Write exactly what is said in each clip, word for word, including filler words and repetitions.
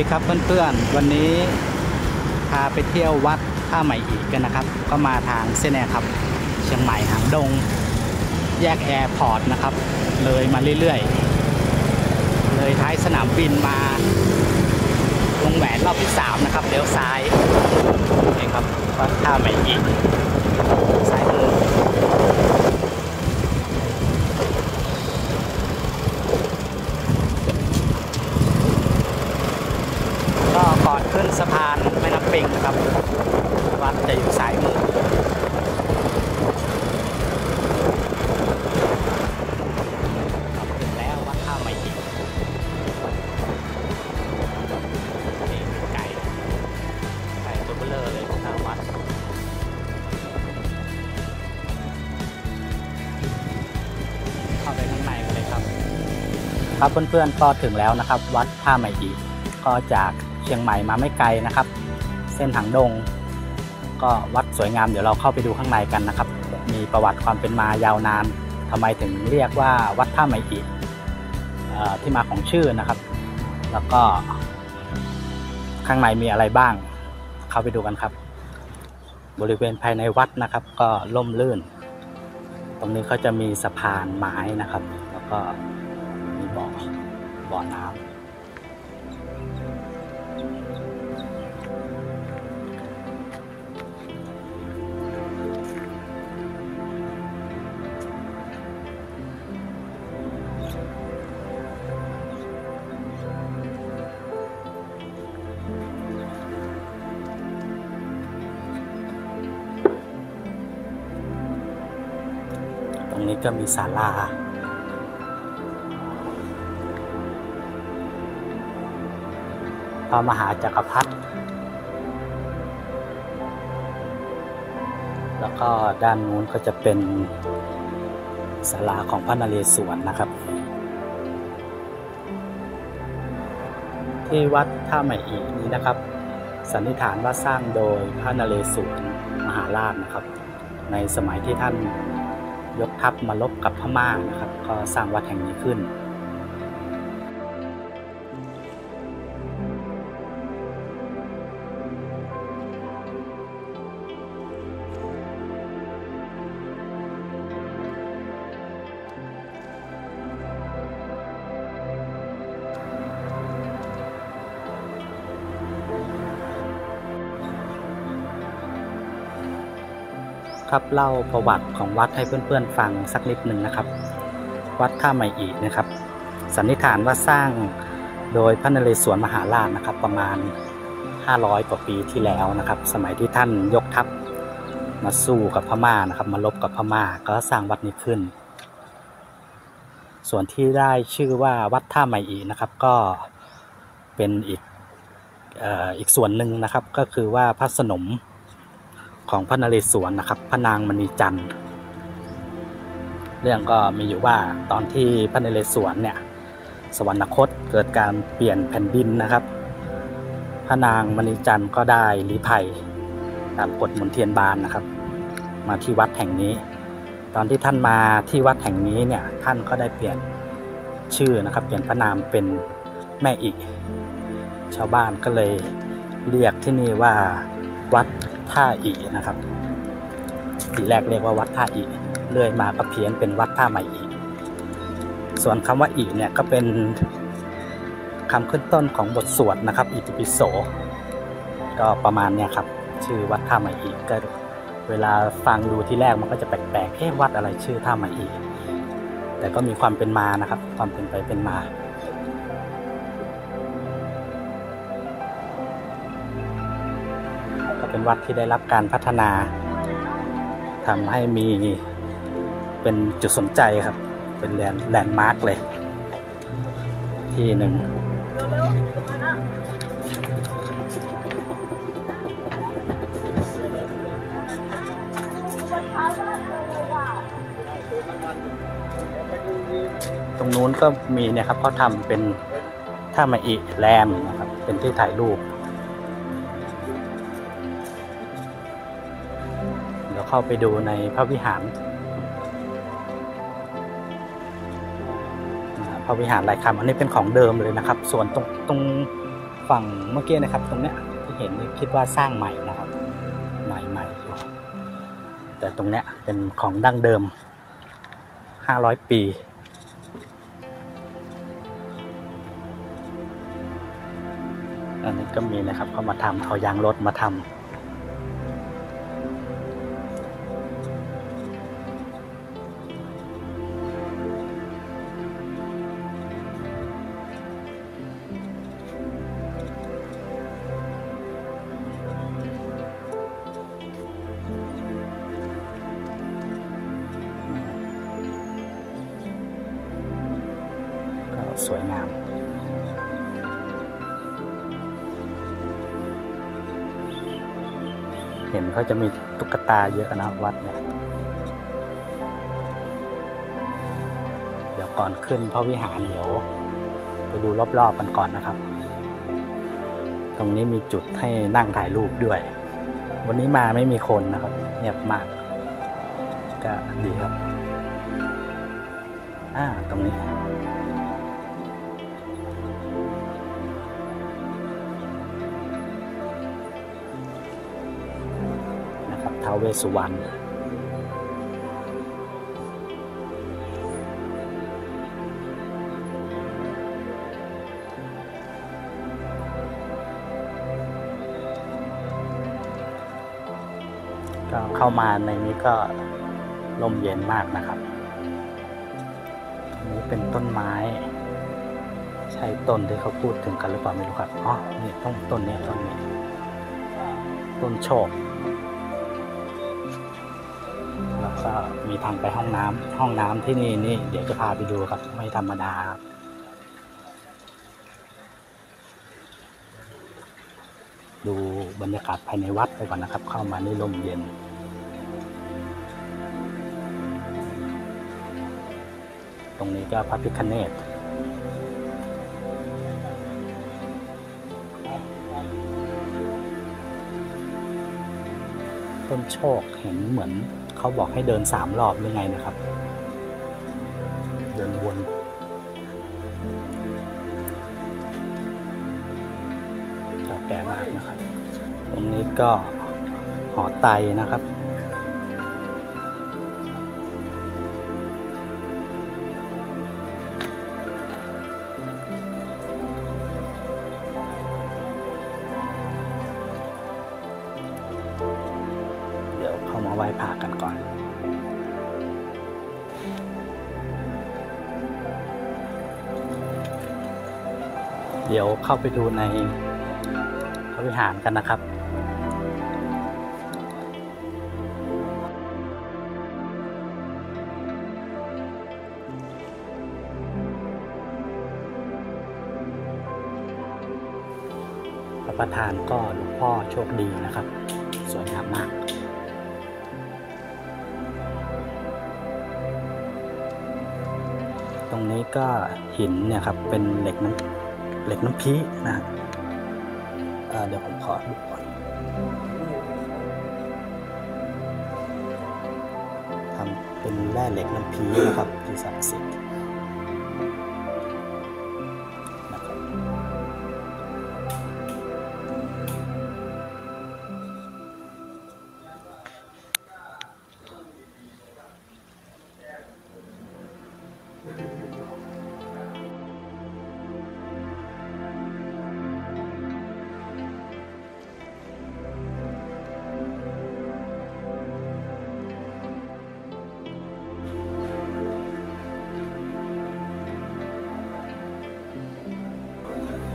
สวัสดีครับเพื่อนๆวันนี้พาไปเที่ยววัดท่าใหม่อีกกันนะครับก็มาทางเส้นแอร์ครับเชียงใหม่หางดงแยกแอร์พอร์ตนะครับเลยมาเรื่อยๆเลยท้ายสนามบินมาวงแหวนรอบที่สามนะครับเลี้ยวซ้ายนี่ครับวัดท่าใหม่อีกซ้ายมือก่อนขึ้นสะพานแม่น้ำปิงนะครับวัดจะอยู่ซ้ายมือถึงแล้ววัดท่าใหม่อีกนี่ไก่ไก่ตัวเบลเลอร์เลยของทางวัดเข้าไปข้างในกันเลยครับครับเพื่อนๆก็ถึงแล้วนะครับวัดท่าใหม่อีกก็จากเชียงใหม่มาไม่ไกลนะครับเส้นหางดงก็วัดสวยงามเดี๋ยวเราเข้าไปดูข้างในกันนะครับมีประวัติความเป็นมายาวนานทำไมถึงเรียกว่าวัดท่าใหม่อีกที่มาของชื่อนะครับแล้วก็ข้างในมีอะไรบ้างเข้าไปดูกันครับบริเวณภายในวัดนะครับก็ร่มรื่นตรงนี้เขาจะมีสะพานไม้นะครับแล้วก็มีบ่อบ่อน้ำตรงนี้ก็มีศาลาพระมหาจักรพรรดิแล้วก็ด้านนู้นก็จะเป็นศาลาของพระนเรศวรนะครับที่วัดท่าใหม่อีกนี้นะครับสันนิษฐานว่าสร้างโดยพระนเรศวรมหาราชนะครับในสมัยที่ท่านยกทัพมาลบกับพม่านะครับก็สร้างวัดแห่งนี้ขึ้นครับเล่าประวัติของวัดให้เพื่อนๆฟังสักนิดหนึ่งนะครับวัดท่าใหม่อีกนะครับสันนิษฐานว่าสร้างโดยพระนเรศวรมหาราชนะครับประมาณห้าร้อยกว่าปีที่แล้วนะครับสมัยที่ท่านยกทัพมาสู้กับพม่านะครับมาลบกับพม่าก็สร้างวัดนี้ขึ้นส่วนที่ได้ชื่อว่าวัดท่าใหม่อีกนะครับก็เป็นอีก เอ่อ อีกส่วนหนึ่งนะครับก็คือว่าพระสนมของพระนเรศวรนะครับพระนางมณีจันทร์เรื่องก็มีอยู่ว่าตอนที่พระนเรศวรเนี่ยสวรรคตเกิดการเปลี่ยนแผ่นดินนะครับพระนางมณีจันทร์ก็ได้ลี้ภัยตามกฎมนเทียนบานนะครับมาที่วัดแห่งนี้ตอนที่ท่านมาที่วัดแห่งนี้เนี่ยท่านก็ได้เปลี่ยนชื่อนะครับเปลี่ยนพระนามเป็นแม่อิชาวบ้านก็เลยเรียกที่นี่ว่าวัดท่าอีนะครับทีแรกเรียกว่าวัดท่าอีเลื่อยมาก็เพี้ยนเป็นวัดท่าใหม่อีส่วนคำว่าอีเนี่ยก็เป็นคำขึ้นต้นของบทสวดนะครับอิติปิโสก็ประมาณเนี่ยครับชื่อวัดท่าใหม่อีก็เวลาฟังดูที่แรกมันก็จะแปลกๆเอ๊ะวัดอะไรชื่อท่าใหม่อีแต่ก็มีความเป็นมานะครับความเป็นไปเป็นมาเป็นวัดที่ได้รับการพัฒนาทำให้มีเป็นจุดสนใจครับเป็นแลนด์แลนด์มาร์กเลยที่หนึ่งตรงนู้นก็มีนะครับเขาทำเป็นท่ามาอิแลมนะครับเป็นที่ถ่ายรูปเข้าไปดูในพระวิหารพระวิหารหลายคำอันนี้เป็นของเดิมเลยนะครับส่วนตรงตรง ฝั่งเมื่อกี้นะครับตรงเนี้ยที่เห็นคิดว่าสร้างใหม่นะครับใหม่ๆอยู่แต่ตรงเนี้ยเป็นของดั้งเดิมห้าร้อยปีอันนี้ก็มีนะครับเขามาทำเอายางรถมาทำสวยงามเห็นเขาจะมีตุ๊กตาเยอะนะวัดเนี่ยเดี๋ยวก่อนขึ้นพระวิหารเดี๋ยวไปดูรอบๆกันก่อนนะครับตรงนี้มีจุดให้นั่งถ่ายรูปด้วยวันนี้มาไม่มีคนนะครับเงียบมากก็ดีครับอ่าตรงนี้ท้าวเวสสุวรรณก็เข้ามาในนี้ก็ร่มเย็นมากนะครับอันนี้เป็นต้นไม้ใช่ต้นที่เขาพูดถึงกันหรือเปล่าไม่รู้ครับอ๋อนี่ต้องต้นนี้ต้นนี้ต้นโชคก็มีทางไปห้องน้ำห้องน้ำที่นี่นี่เดี๋ยวจะพาไปดูครับไม่ธรรมดาครับดูบรรยากาศภายในวัดไปก่อนนะครับเข้ามาในลมเย็นตรงนี้ก็พระพิฆเนศต้นโชคเห็นเหมือนเขาบอกให้เดินสามรอบหรือไงนะครับเดินวนเก่าแก่มากนะครับตรงนี้ก็หอไตรนะครับไหว้พระกันก่อนเดี๋ยวเข้าไปดูในพระวิหารกันนะครับพระประธานก็หลวงพ่อโชคดีนะครับสวยงามมากตรงนี้ก็หินเนี่ยครับเป็นเหล็กน้ำเหล็กน้ำพีนะเอ่อเดี๋ยวผมขอดูก่อนทำเป็นแร่เหล็กน้ำพีนะครับที่ศักดิ์สิทธิ์นะครับ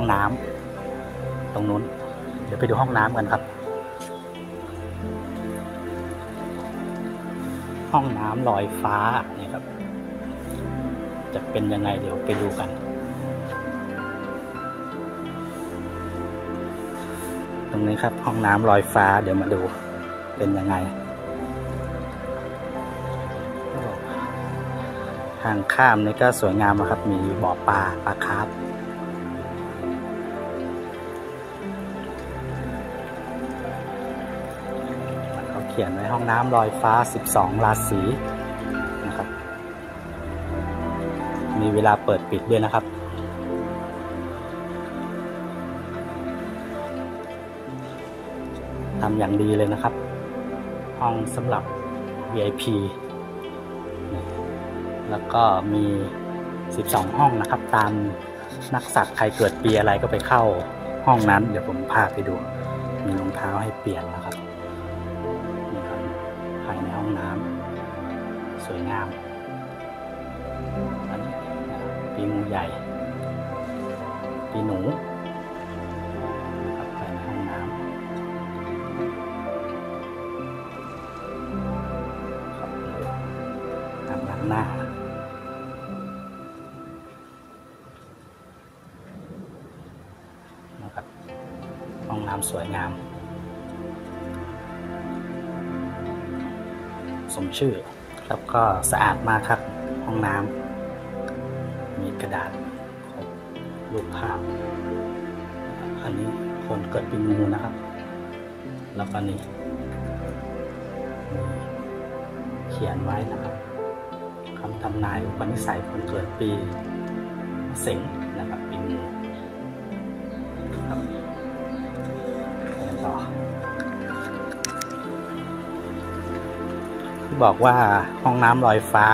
ห้องน้ำตรงนู้นเดี๋ยวไปดูห้องน้ำกันครับห้องน้ำลอยฟ้านี่ครับจะเป็นยังไงเดี๋ยวไปดูกันตรงนี้ครับห้องน้ำลอยฟ้าเดี๋ยวมาดูเป็นยังไงทางข้ามนี่ก็สวยงามนะครับมีบ่อปลาปลาคาร์ฟเขียนไว้ห้องน้ำลอยฟ้าสิบสองราศีนะครับมีเวลาเปิดปิดด้วยนะครับ ำอย่างดีเลยนะครับห้องสำหรับ วี ไอ พี แล้วก็มีสิบสองห้องนะครับตามนักสักใครเกิดปีอะไรก็ไปเข้าห้องนั้นเดี๋ยวผมพาไปดูมีรองเท้าให้เปลี่ยนนะครับนี่ครับภายในห้องน้ำสวยงามอันนี้ปีงูใหญ่ปีหนูภายในห้องน้ำตามหลังหน้าห้องน้ำสวยงามสมชื่อแล้วก็สะอาดมากครับห้องน้ำมีกระดาษรูปภาพอันนี้คนเกิดปีงูนะครับแล้วก็นี่เขียนไว้นะครับคำทำนายอุปนิสัยคนเกิดปีสิงห์นะครับปีงูบอกว่าห้องน้ำลอยฟ้า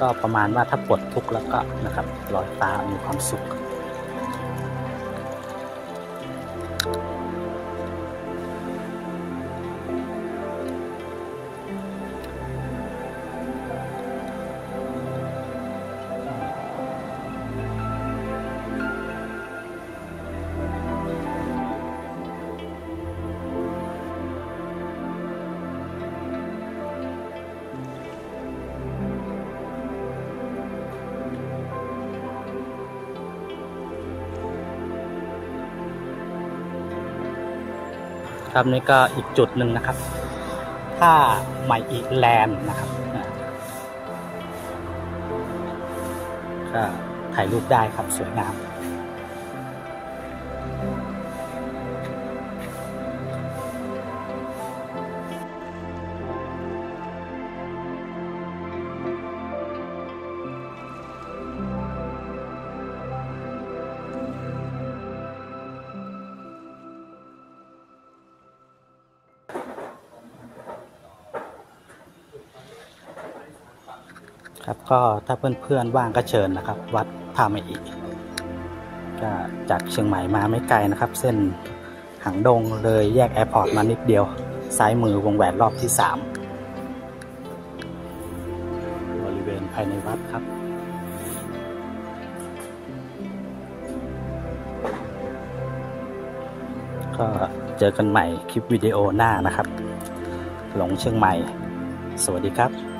ก็ประมาณว่าถ้าปลดทุกข์แล้วก็นะครับลอยฟ้ามีความสุขครับนี่ก็อีกจุดหนึ่งนะครับท่าใหม่อีกแลนด์นะครับก็ถ่ายรูปได้ครับสวยงามครับก็ถ้าเพื่อนๆว่างก็เชิญนะครับวัดท่าใหม่อีกก็จากเชียงใหม่มาไม่ไกลนะครับเส้นหางดงเลยแยกแอร์พอร์ตมานิดเดียวซ้ายมือวงแหวนรอบที่สามบริเวณภายในวัดครับก็เจอกันใหม่คลิปวิดีโอหน้านะครับหลงเชียงใหม่สวัสดีครับ